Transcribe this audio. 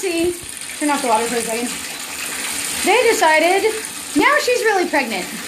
Roxy, turn off the water for a second. They decided now she's really pregnant.